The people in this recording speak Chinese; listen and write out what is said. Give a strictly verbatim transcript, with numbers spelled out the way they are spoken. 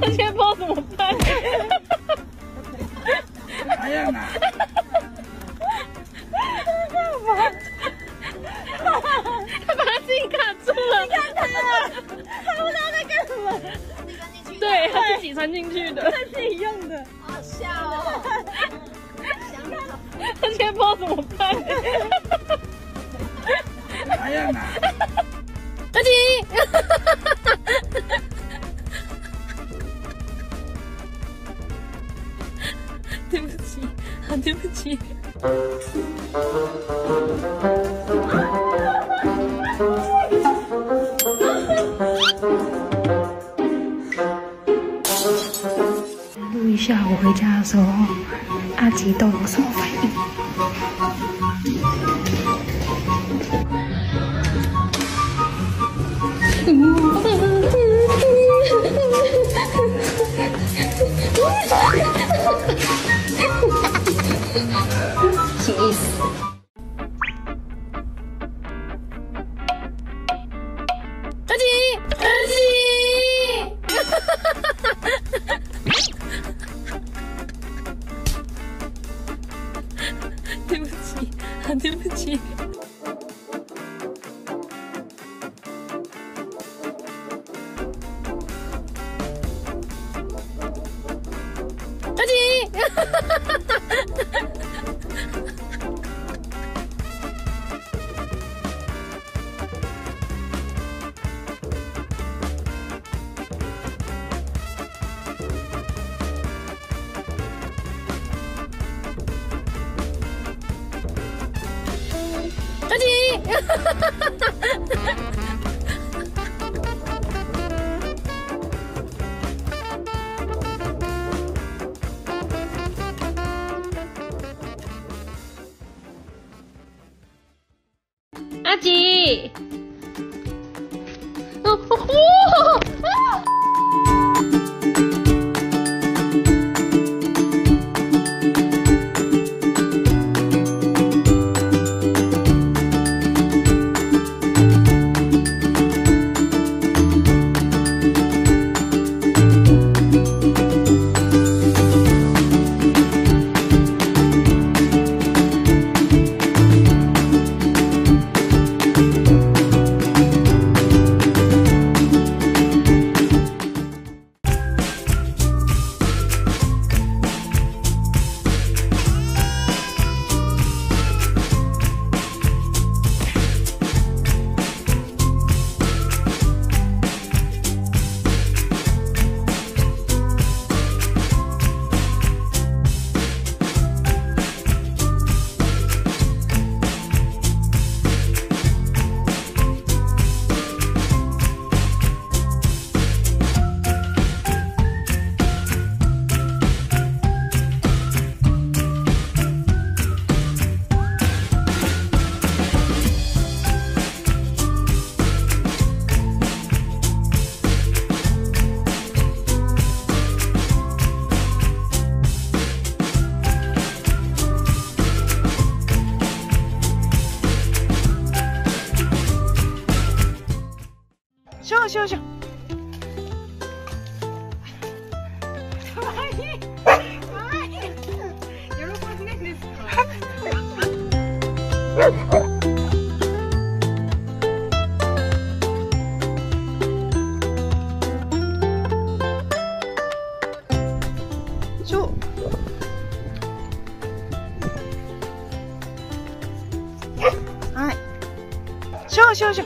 他现在不知道怎么办。啥样啊？他干嘛？他把他自己卡住了。你看他，他不知道在干什么。自己钻进去。对，他自己钻进去的。他自己用的。好笑哦。他现在不知道怎么办。啥样啊？阿金。 对不起，啊，对不起。录一下我回家的时候，阿吉都有什么反应？She is. 阿吉，阿吉，哈哈哈哈哈哈！对不起，啊，对不起。 阿吉，哦哦啊！ 秀秀，秀，はい、秀秀秀。